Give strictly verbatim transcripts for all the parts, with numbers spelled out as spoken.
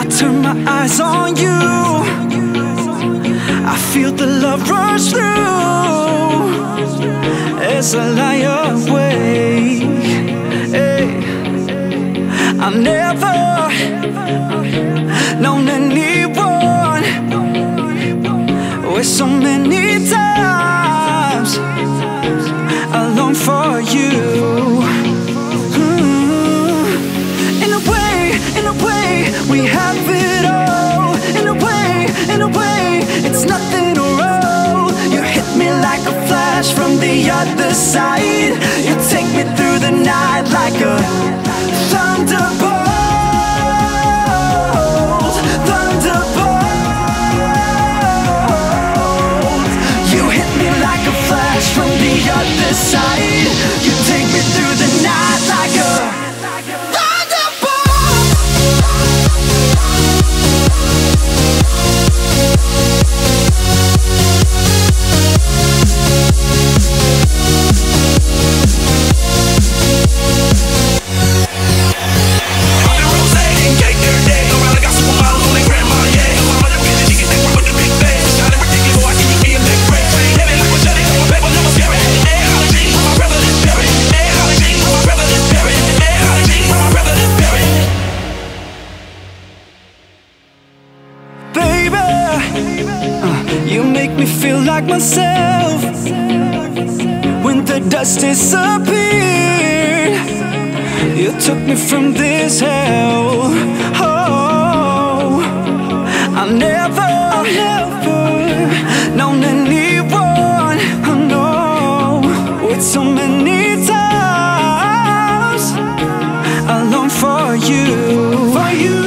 I turn my eyes on you, I feel the love rush through as I lie awake. Hey. I've never known anyone with so many times I long for you. We have it all, in a way, in a way, it's nothing to roll. You hit me like a flash from the other side. You take me through the night like a thunderbolt, thunderbolt. You hit me like a flash from the other side. You take me through the night like a myself. When the dust disappeared, you took me from this hell. Oh, I've never, I've never known anyone, I know, with so many times I long for you, for you.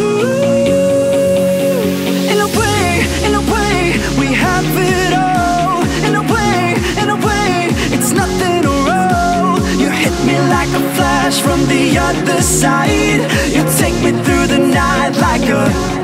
From the other side, you take me through the night like a